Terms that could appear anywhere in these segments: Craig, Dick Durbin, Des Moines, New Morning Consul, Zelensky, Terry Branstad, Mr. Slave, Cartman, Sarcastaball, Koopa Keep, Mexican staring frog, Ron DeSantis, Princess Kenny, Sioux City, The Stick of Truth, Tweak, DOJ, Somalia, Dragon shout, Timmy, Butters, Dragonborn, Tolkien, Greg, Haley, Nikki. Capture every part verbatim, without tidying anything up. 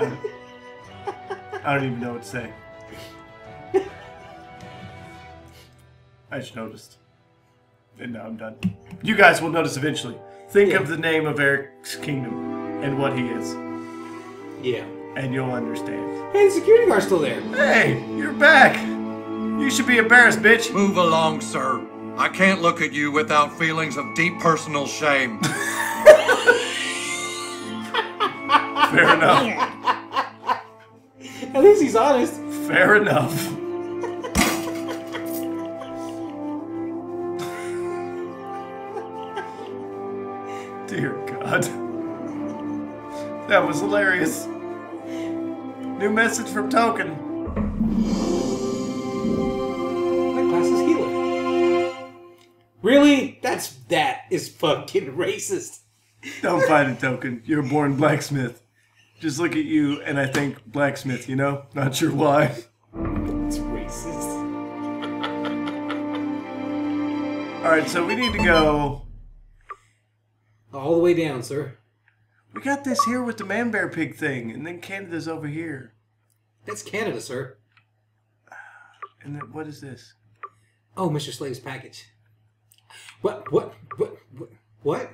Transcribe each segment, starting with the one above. I'm, I don't even know what to say. I just noticed. And now I'm done. You guys will notice eventually. Think yeah. of the name of Eric's kingdom and what he is. Yeah. And you'll understand. Hey, the security guard's still there. Hey, you're back. You should be embarrassed, bitch. Move along, sir. I can't look at you without feelings of deep personal shame. Fair enough. At least he's honest. Fair enough. Dear God. That was hilarious. New message from Tolkien. That class is healer. Really? That's that is fucking racist. Don't fight it, Tolkien. You're born blacksmith. Just look at you and I think blacksmith, you know? Not sure why. That's racist. Alright, so we need to go all the way down, sir. We got this here with the man bear pig thing, and then Canada's over here. That's Canada, sir. And then what is this? Oh, Mister Slave's package. What? What? What? What?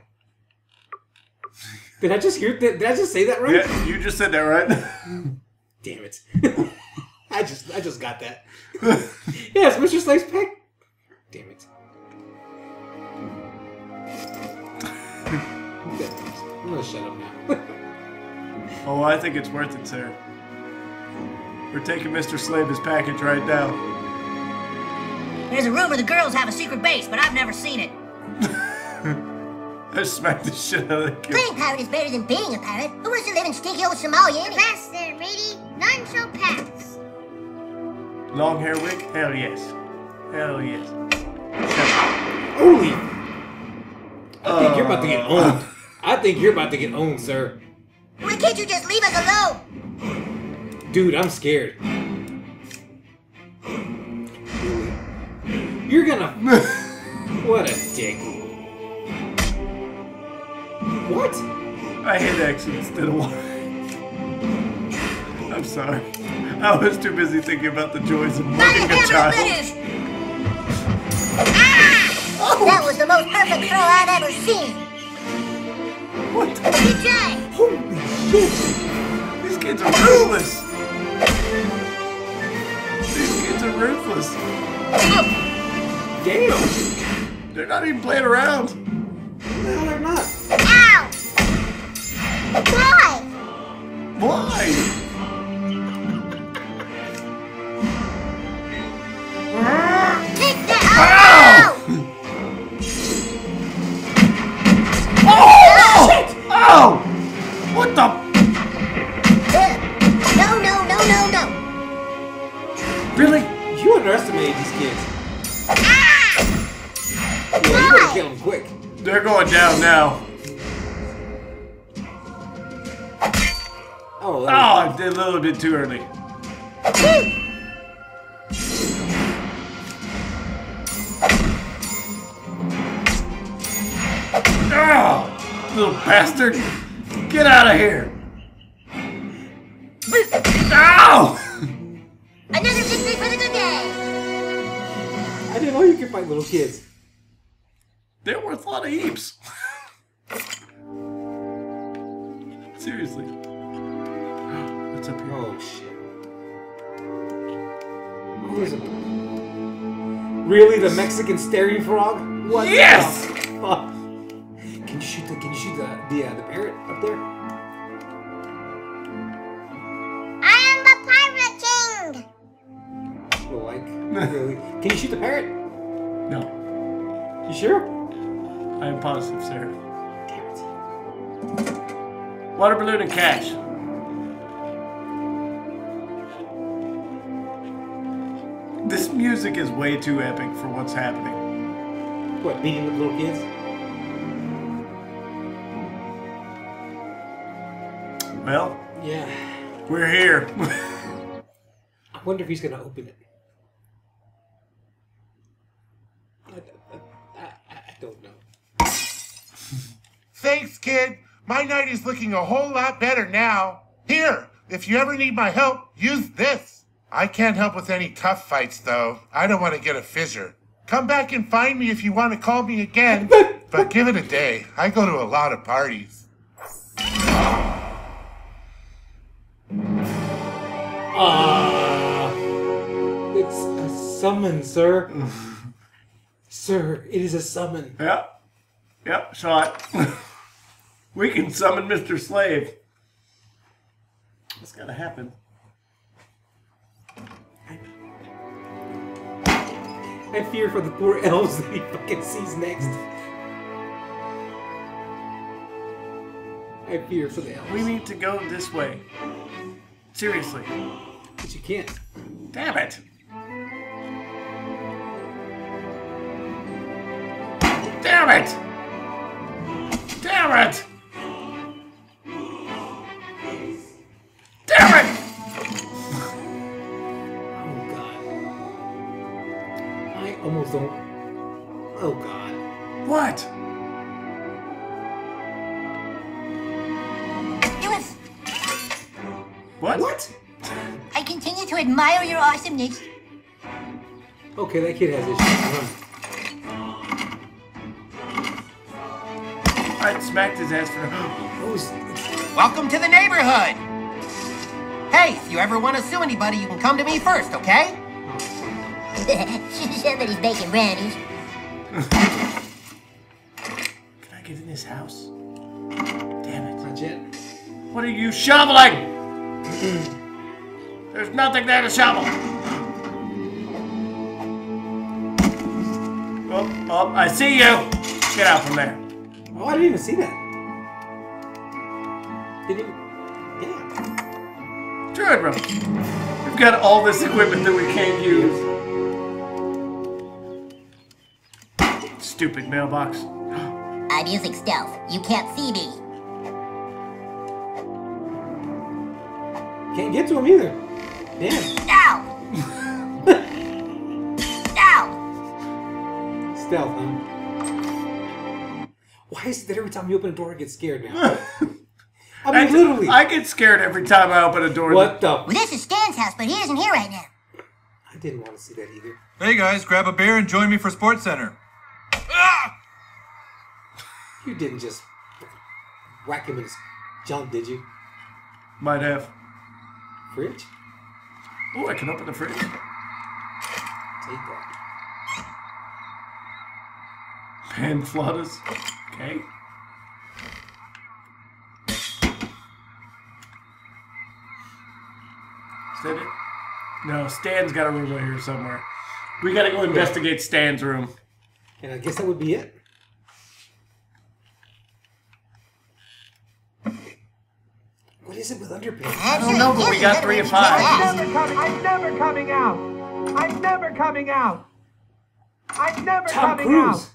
Did I just hear? Did, did I just say that right? Yeah, you just said that right. Damn it! I just, I just got that. Yes, Mister Slave's pack. Damn it. I'm gonna shut up now. Oh, I think it's worth it, sir. We're taking Mister Slave's package right now. There's a rumor the girls have a secret base, but I've never seen it. I smacked the shit out of the kid. Playing pirate is better than being a pirate. Who wants to live in stinky old Somalia? Fast there, Reedy. None shall pass. Long hair wig? Hell yes. Hell yes. Holy! I uh, think you're about to get owned. I think you're about to get owned, sir. Why can't you just leave us alone? Dude, I'm scared. You're gonna... What a dick. What? I hate accents. Did a while. I'm sorry. I was too busy thinking about the joys of being a child. Ah! Oh. That was the most perfect throw I've ever seen. What? Holy shit! These kids are ruthless! These kids are ruthless! Damn! They're not even playing around! No, they're not! Ow! Why? Why? Take the ow! Oh! Oh! What the? No, no, no, no, no. Really? You underestimated these kids. Ah! Yeah, you better kill them quick. They're going down now. Oh, oh I did a little bit too early. Ah! Little bastard! Get out of here! Ow! Another victory for the good day! I didn't know you could fight little kids. They're worth a lot of heaps. Seriously. What's up here? Oh, shit. What is it? Really? The Mexican staring frog? What yes! the fuck? Can you shoot the, can you shoot the, the, uh, the parrot up there? I am the pirate king! Well, like, really. Can you shoot the parrot? No. You sure? I am positive, sir. Damn it. Water balloon and cash. This music is way too epic for what's happening. What, beating with little kids? Well, yeah, we're here. I wonder if he's gonna open it. I, I, I, I don't know. Thanks, kid. My night is looking a whole lot better now. Here, If you ever need my help, use this. I can't help with any tough fights, though. I don't want to get a fissure. Come back and find me if you want to call me again. But give it a day. I go to a lot of parties. Ah, uh, it's a summon, sir. Sir, it is a summon. Yep. Yep, shot. We can summon Mister Slave. That's gotta happen. I fear for the poor elves that he fucking sees next. I fear for the elves. We need to go this way. Seriously. But you can't. Damn it! Damn it! Damn it! Damn it! Oh God. I almost don't. Oh God. What? What? What? I continue to admire your awesomeness. Okay, that kid has issues. I smacked his ass for a Welcome to the neighborhood! Hey, if you ever want to sue anybody, you can come to me first, okay? Somebody's making brownies. Can I get in this house? Damn it. Not yet. What are you shoveling? There's nothing there to shovel. Oh, oh, I see you. Get out from there. Oh, I didn't even see that. Did you? Yeah. Turn, bro. We've got all this equipment that we can't use. Stupid mailbox. I'm using stealth. You can't see me. Can't get to him either. Damn. Ow! Ow! Stealth, huh? Why is it every time you open a door I get scared now? I mean, I, literally. I get scared every time I open a door. What the? Well, this is Stan's house, but he isn't here right now. I didn't want to see that either. Hey guys, grab a beer and join me for Sports Center. Ah! You didn't just whack him in his junk, did you? Might have. Fridge? Oh, I can open the fridge. Take that. Panflautas. Okay. Is that it? No, Stan's got a room over here somewhere. We gotta go investigate Stan's room. And I guess that would be it. What is it with underpants? I don't know, but we got three and five. I'm never coming, I'm never coming out. I'm never coming out. I'm never Tom coming Cruise. out. Tom Cruise.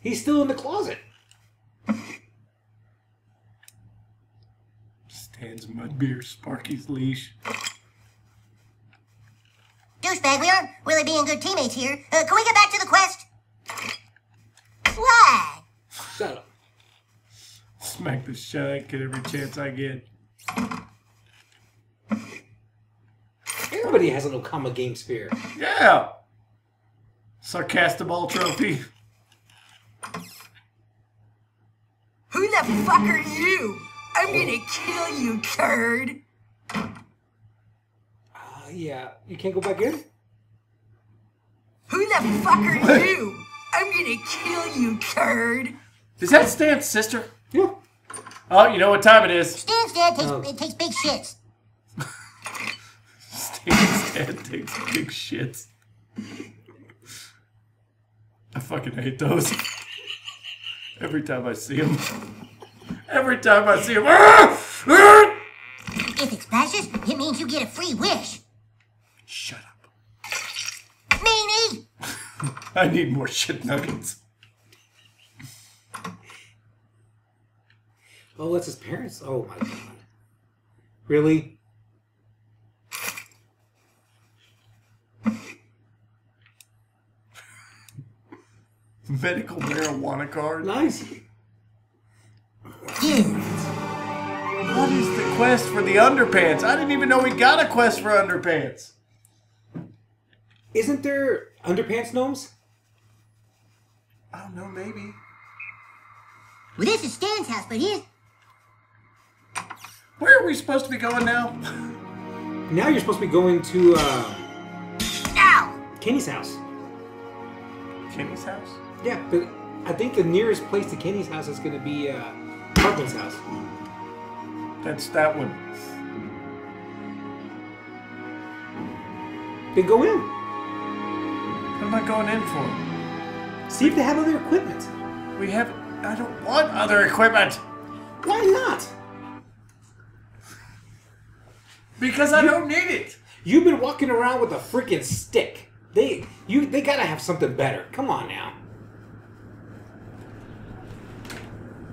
He's still in the closet. Stan's mud beer, Sparky's leash. Douchebag, we aren't really being good teammates here. Uh, can we get back to the quest? Why? Shut up. Smack the shit out of that kid every chance I get. Everybody has an Okama game sphere. Yeah. Sarcastaball trophy. Who the fuck are you? I'm gonna kill you, turd. Uh, yeah. You can't go back in? Who the fuck are you? I'm gonna kill you, turd. Is that Stan's sister? Yeah. Oh, you know what time it is. Stan's dad takes, oh. takes big shits. Stan's dad takes big shits. I fucking hate those. Every time I see him. Every time I see him. If it splashes, it means you get a free wish. Shut up. Meanie! I need more shit nuggets. Oh, it's his parents. Oh, my God. Really? Medical marijuana card? Nice. Dude. What is the quest for the underpants. I didn't even know we got a quest for underpants. Isn't there underpants gnomes? I don't know, maybe. Well, this is Stan's house, but here's... Where are we supposed to be going now? Now you're supposed to be going to, uh... Ow! Kenny's house. Kenny's house? Yeah, but I think the nearest place to Kenny's house is going to be, uh, Parkman's house. That's that one. Then go in. What am I going in for? See if they have other equipment. We have... I don't want other equipment. Why not? Because I you, don't need it. You've been walking around with a freaking stick. They, you, they gotta have something better. Come on now.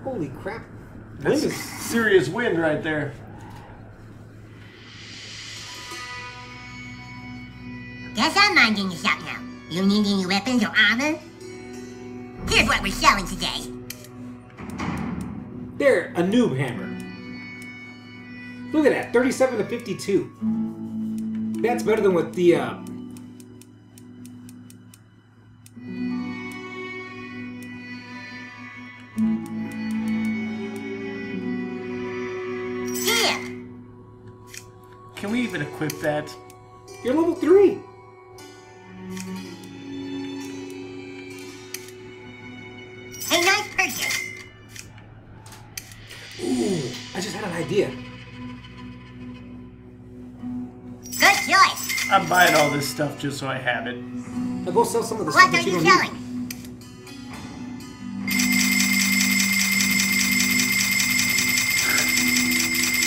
Holy crap! This is serious wind right there. Guess I'm minding you shop now. You need any weapons or armor? Here's what we're selling today. There, a noob hammer. Look at that, thirty-seven to fifty-two. That's better than what the, uh... Yeah. Can we even equip that? You're level three. A nice purchase. Ooh, I just had an idea. I'm buying all this stuff just so I have it. I'll go sell some of the stuff that you don't need.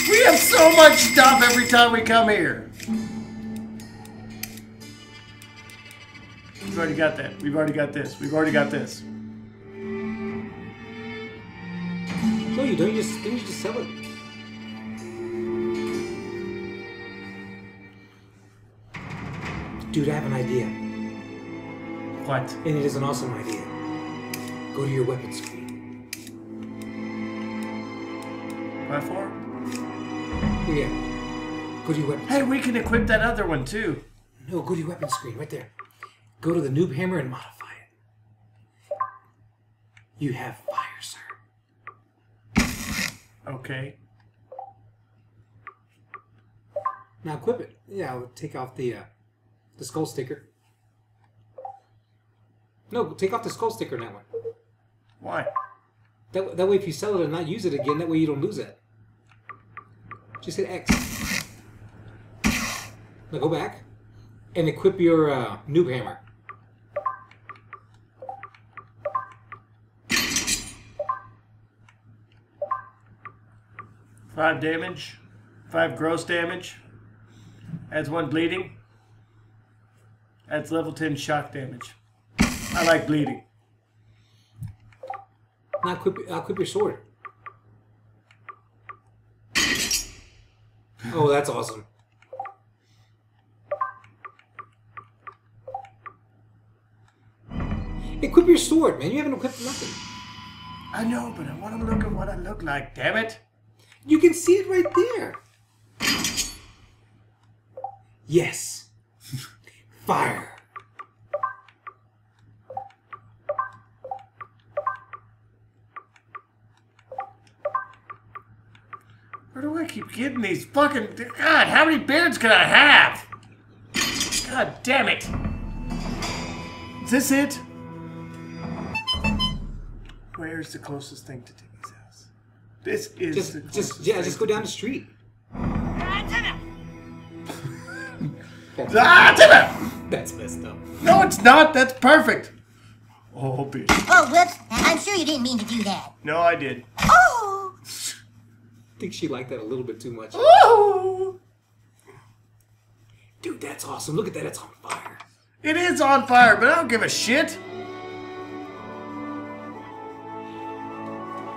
What are you selling? We have so much stuff every time we come here. We've already got that. We've already got this. We've already got this. No, you don't. You just, didn't you just sell it? Dude, I have an idea. What? And it is an awesome idea. Go to your weapon screen. What for? Yeah. Go to your weapon. Hey, screen. We can equip that other one too. No, go to your weapon screen right there. Go to the noob hammer and modify it. You have fire, sir. Okay. Now equip it. Yeah, I'll take off the. Uh, The skull sticker. No, take off the skull sticker on that one. Why? That, that way if you sell it and not use it again, that way you don't lose it. Just hit X. Now go back and equip your uh, noob hammer. Five damage. Five gross damage. Adds one bleeding. That's level ten shock damage. I like bleeding. Now equip, I'll equip your sword. Oh, that's awesome. Equip your sword, man. You haven't equipped nothing. I know, but I want to look at what I look like, damn it. You can see it right there. Yes. Fire. Where do I keep getting these fucking... God, how many beards can I have? God damn it. Is this it? Where's the closest thing to Timmy's house? This is just, the closest just, yeah, thing just go down the street. Ah, Timmy! That's messed up. No, it's not. That's perfect. Oh, bitch. Oh, whoops. I'm sure you didn't mean to do that. No, I did. Oh! I think she liked that a little bit too much. Oh! Dude, that's awesome. Look at that. It's on fire. It is on fire, but I don't give a shit.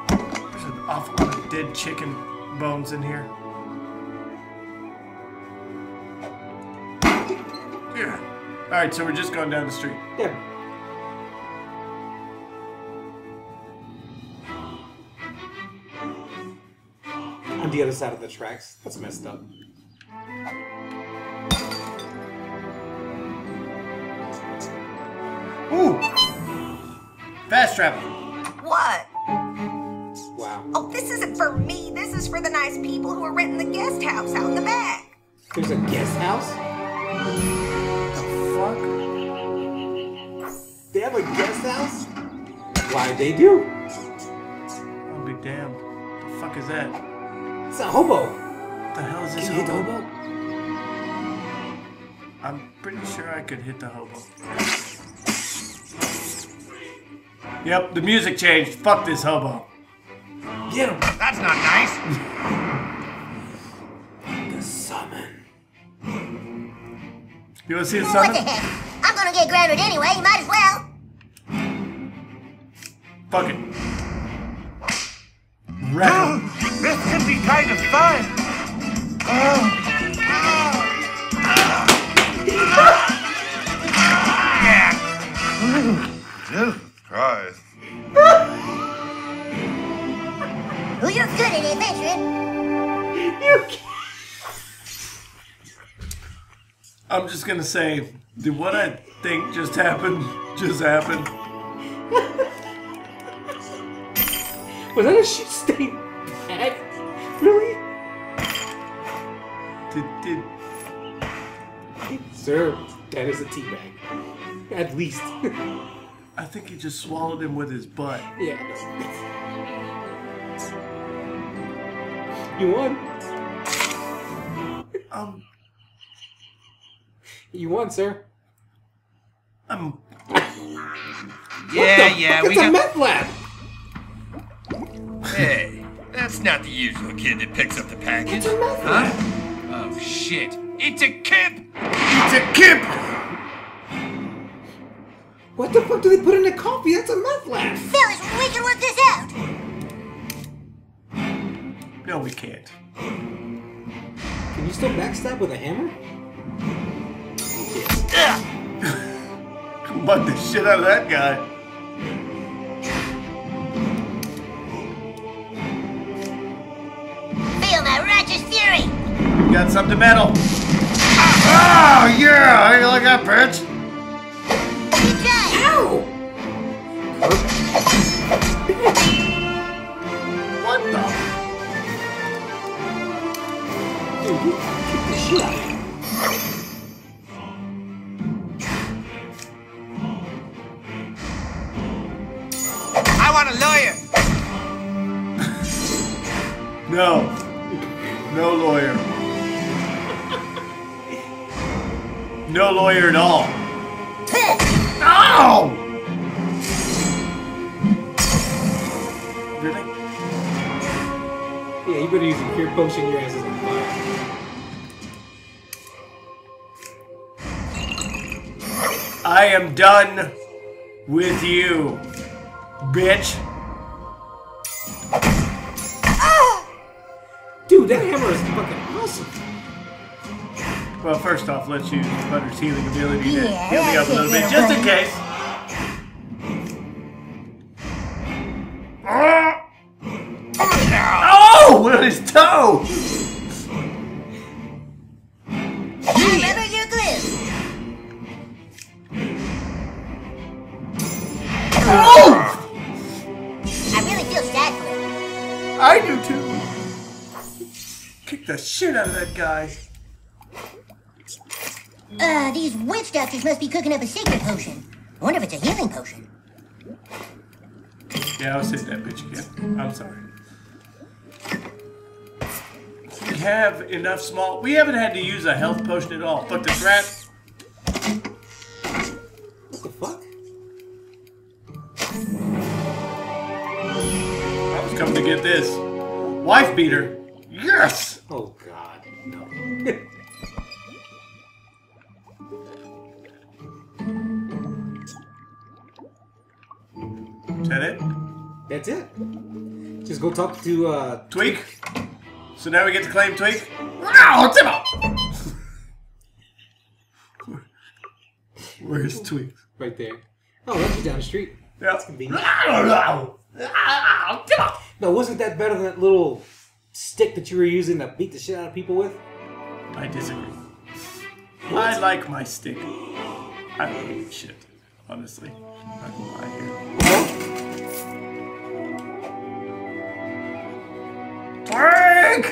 There's an awful lot of dead chicken bones in here. All right, so we're just going down the street. Yeah. I on the other side of the tracks. That's messed up. Ooh! Fast travel. What? Wow. Oh, this isn't for me. This is for the nice people who are renting the guest house out in the back. There's a guest house? The fuck? They have a guest house? Why, they do. I'll be damned. The fuck is that? It's a hobo. What the hell is this? Can you hit the hobo? I'm pretty sure I could hit the hobo. Yep, the music changed. Fuck this hobo. Get him. That's not nice. The summon. You want to see the summon? What the heck? I'm gonna get grounded anyway. You might as well. Fuck it. Right. This could be kind of fun. Oh. Oh. Yeah. Jesus Christ. Well, you're good at adventuring. You can't. I'm just gonna say, did what I think just happened? Just happened. Was that a shit stain bag? Really? Did, did... Sir, that is a tea bag. At least. I think he just swallowed him with his butt. Yeah. You won. Um. You won, sir. Um. Yeah, yeah. It's a meth lab. Hey, that's not the usual kid that picks up the package. Huh? Oh shit. It's a kip! It's a kip! What the fuck do they put in the coffee? That's a meth lab! Fellas, we can work this out! No, we can't. Can you still backstab with a hammer? Come bug the shit out of that guy. Got something metal. Ah, oh, yeah! You like that, bitch? Ow! What the? Dude, you kicked the shit out of me. I want a lawyer! No. No lawyer. No lawyer at all. Ow! Really? Yeah, you better use a cure potion. Your ass is on fire. I am done with you, bitch. Dude, that hammer is fucking awesome. Well, first off, let's use Butter's healing ability to yeah, heal me up a little bit, just in case. Oh! With his toe! Remember your glue! Oh! I really feel sad for him. I do too. Kick the shit out of that guy. Uh, these witch doctors must be cooking up a secret potion. I wonder if it's a healing potion. Yeah, I'll save that bitch again. I'm sorry. We have enough small... We haven't had to use a health potion at all. Fuck this rat. What the fuck? I was coming to get this. Wife beater. Yes! Oh, God. No. Is that it? That's it. Just go talk to uh, Tweak. Tweak. So now we get to claim Tweak. Wow, Timmy! Where's Tweak? Right there. Oh, that's just down the street. Yeah. That's convenient. No, wasn't that better than that little stick that you were using to beat the shit out of people with? I disagree. What? I like my stick. I don't give a shit, honestly. I'm not gonna lie here. Twerk!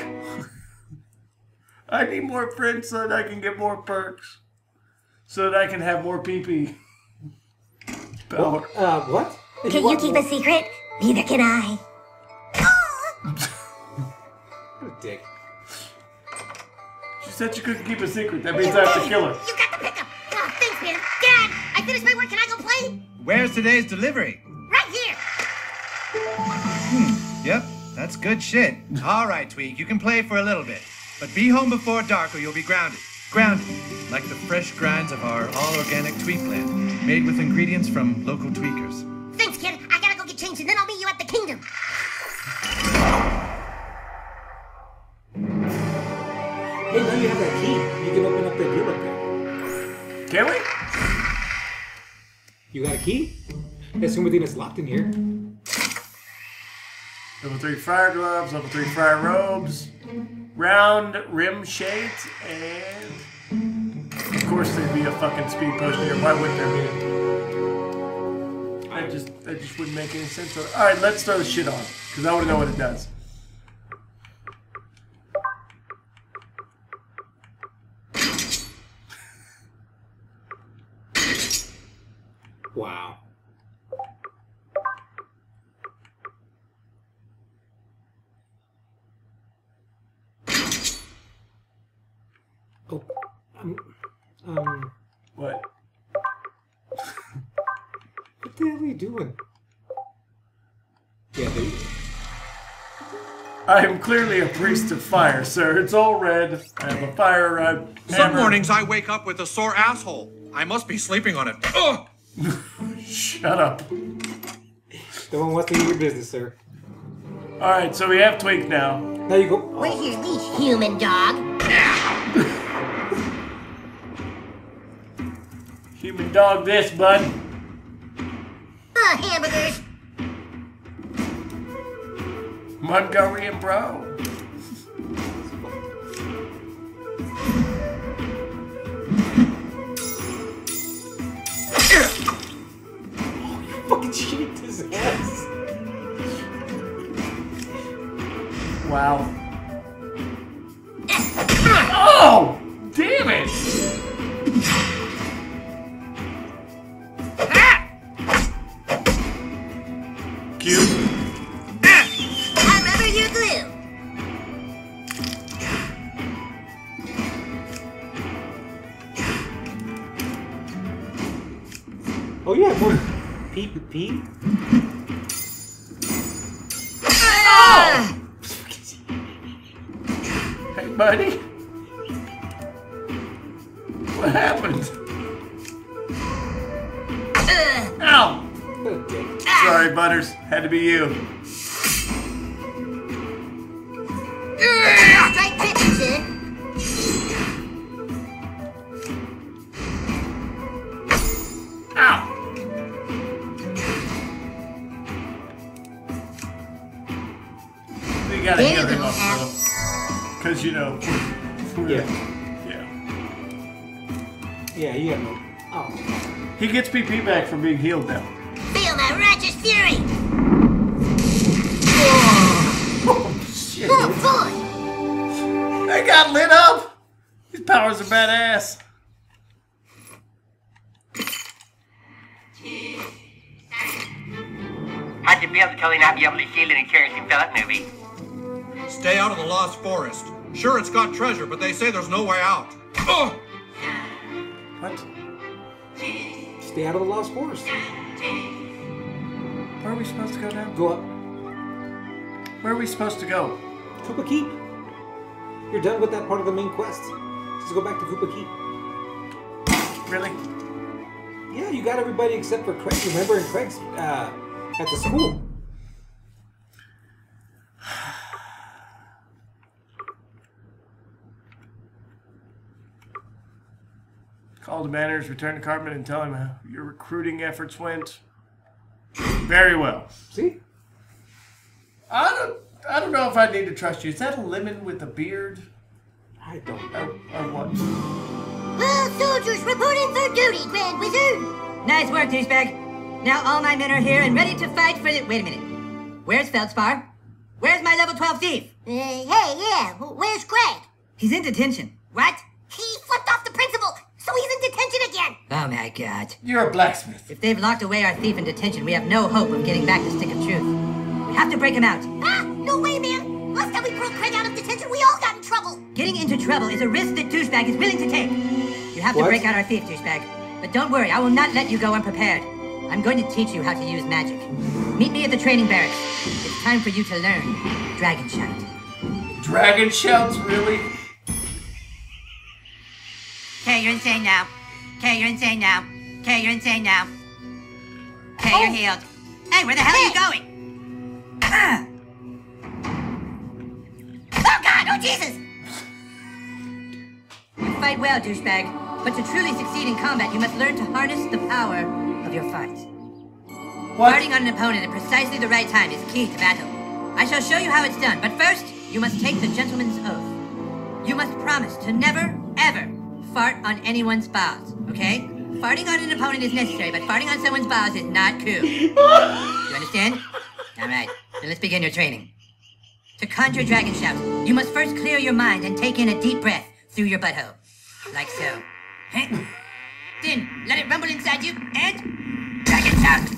I need more friends so that I can get more perks. So that I can have more pee-pee. Power. What? Uh, what? Can what? You keep a secret? Neither can I. What a dick. She said she couldn't keep a secret. That means I have to kill her. You got the pickup. Oh, thanks, man. Dad, I finished my work. Can I go play? Where's today's delivery? Right here. Hmm. Yep, that's good shit. All right, Tweak, you can play for a little bit. But be home before dark or you'll be grounded. Grounded, like the fresh grinds of our all-organic Tweak blend, made with ingredients from local tweakers. Thanks, kid. I gotta go get changed, and then I'll meet you at the kingdom. Hey, now you have that key. You can open up the door up there. Can we? You got a key? That's the only thing that's locked in here. Level three fire gloves, level three fire robes, round rim shades, and of course there'd be a fucking speed post here. Why wouldn't there be? I just, that just wouldn't make any sense. All right, let's throw this shit on because I want to know what it does. Wow. Oh, um, um. What? What the hell are you doing? Yeah, dude. I am clearly a priest of fire, sir. It's all red. I have a fire. I have Some hammer. Mornings I wake up with a sore asshole. I must be sleeping on it. Ugh! Shut up. Don't want to do your business, sir. Alright, so we have Tweak now. There you go. What is this, human dog? Human dog this, bud. Uh, hamburgers. Montgomery and Bro. Fucking cheeked his ass. Wow. Oh! Damn it! Cute. I remember your glue. Oh yeah, boy. Pee pee. Ah! Oh! Hey, buddy. What happened? Uh. Ow! Okay. Sorry, Butters. Had to be you. Uh. Strike pitches. Because, you know, yeah. Yeah. Yeah, you got no... Oh. He gets P P back from being healed now. Feel my righteous fury! Oh, shit. Oh, boy! They got lit up! These powers are badass. How'd you be able to tell you not be able to heal in a kerosene pellet movie? Stay out of the Lost Forest. Sure, it's got treasure, but they say there's no way out. Ugh! What? Stay out of the Lost Forest. Where are we supposed to go now? Go up. Where are we supposed to go? Koopa Keep. You're done with that part of the main quest. Just go back to Koopa Keep. Really? Yeah, you got everybody except for Craig. Remember, and Craig's uh, at the school. All the manners, return to Cartman and tell him how your recruiting efforts went. Very well. See? I don't I don't know if I need to trust you. Is that a lemon with a beard? I don't know. Or, or what? All soldiers reporting for duty, Grand Wizard! Nice work, douchebag. Now all my men are here and ready to fight for the... Wait a minute. Where's Feldspar? Where's my level twelve thief? Uh, hey, yeah. Where's Greg? He's in detention. What? He flipped off the principal, so he's in detention again. Oh, my God. You're a blacksmith. If they've locked away our thief in detention, we have no hope of getting back the stick of truth. We have to break him out. Ah, no way, man. Last time we broke Craig out of detention, we all got in trouble. Getting into trouble is a risk that douchebag is willing to take. You have what? to break out our thief, douchebag. But don't worry, I will not let you go unprepared. I'm going to teach you how to use magic. Meet me at the training barracks. It's time for you to learn Dragon Shout. Dragon Shouts, really? Okay, you're insane now. Okay, you're insane now. Okay, you're insane now. Okay, oh. You're healed. Hey, where the hell hey. are you going? Uh. Oh God! Oh Jesus! You fight well, douchebag, but to truly succeed in combat, you must learn to harness the power of your fight. What? Starting on an opponent at precisely the right time is key to battle. I shall show you how it's done, but first, you must take the gentleman's oath. You must promise to never, ever fart on anyone's balls, okay? Farting on an opponent is necessary, but farting on someone's balls is not cool. You understand? All right, so let's begin your training. To conjure Dragon Shout, you must first clear your mind and take in a deep breath through your butthole. Like so. Then, let it rumble inside you and... Dragon Shout!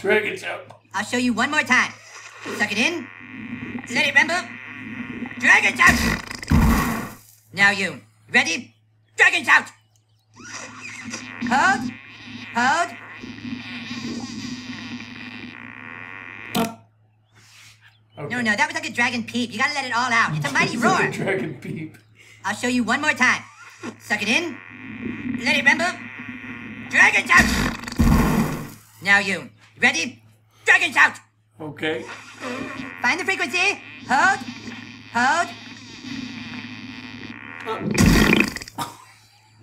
Dragon Shout. I'll show you one more time. Suck it in. Let it rumble. Dragon Shout! Now you. Ready? Dragon Shout! Hold. Hold. Okay. No, no, that was like a dragon peep. You gotta let it all out. It's a mighty roar. Like a dragon peep. I'll show you one more time. Suck it in. Let it rumble. Dragon Shout! Now you. Ready? Dragon Shout! Okay. Find the frequency. Hold. Hold. Oh.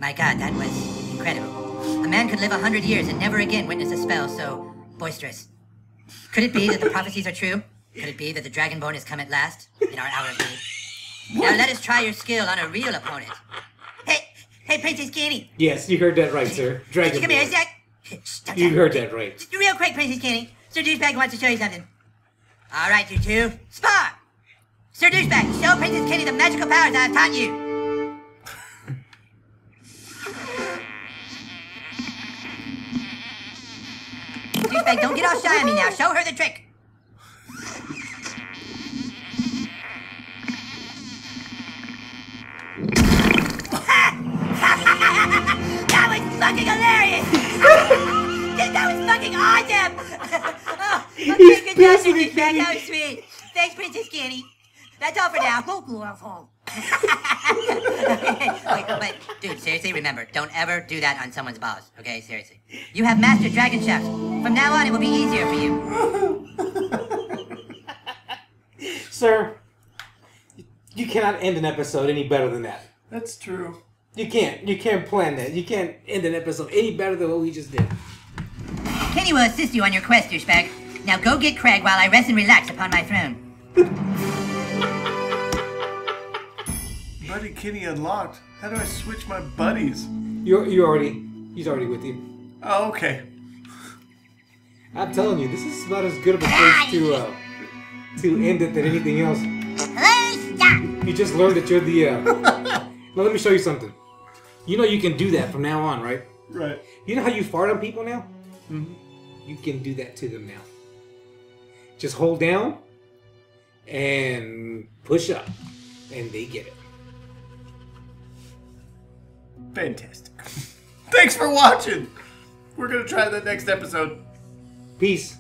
My God, that was incredible. A man could live a hundred years and never again witness a spell so boisterous. Could it be that the prophecies are true? Could it be that the Dragonborn has come at last, in our hour of need? Now let us try your skill on a real opponent. Hey, hey, Princess Kenny. Yes, you heard that right, sir. Dragonborn. Come here, Zach. You heard that right. Just real quick, Princess Kenny. Sir Douchebag wants to show you something. All right, you two. Spar! Sir Douchebag, show Princess Kenny the magical powers I have taught you. Douchebag, don't get all shy on me now. Show her the trick. That was fucking hilarious! That was fucking awesome! Oh, okay, good job, Princess Kenny. That was sweet. Thanks, Princess Kenny. That's all for now. Wait, but, dude, seriously, remember, don't ever do that on someone's balls. Okay, seriously. You have mastered Dragon Shout. From now on, it will be easier for you. Sir, you cannot end an episode any better than that. That's true. You can't. You can't plan that. You can't end an episode any better than what we just did. Kenny will assist you on your quest, douchebag. Now go get Craig while I rest and relax upon my throne. Buddy Kenny unlocked. How do I switch my buddies? You're, you're already... He's already with you. Oh, okay. I'm telling you, this is about as good of a place to, uh, to end it than anything else. Hello, stop. You just learned that you're the... Uh, Now, let me show you something. You know you can do that from now on, right? Right. You know how you fart on people now? Mm-hmm. You can do that to them now. Just hold down and push up, and they get it. Fantastic. Thanks for watching. We're going to try that next episode. Peace.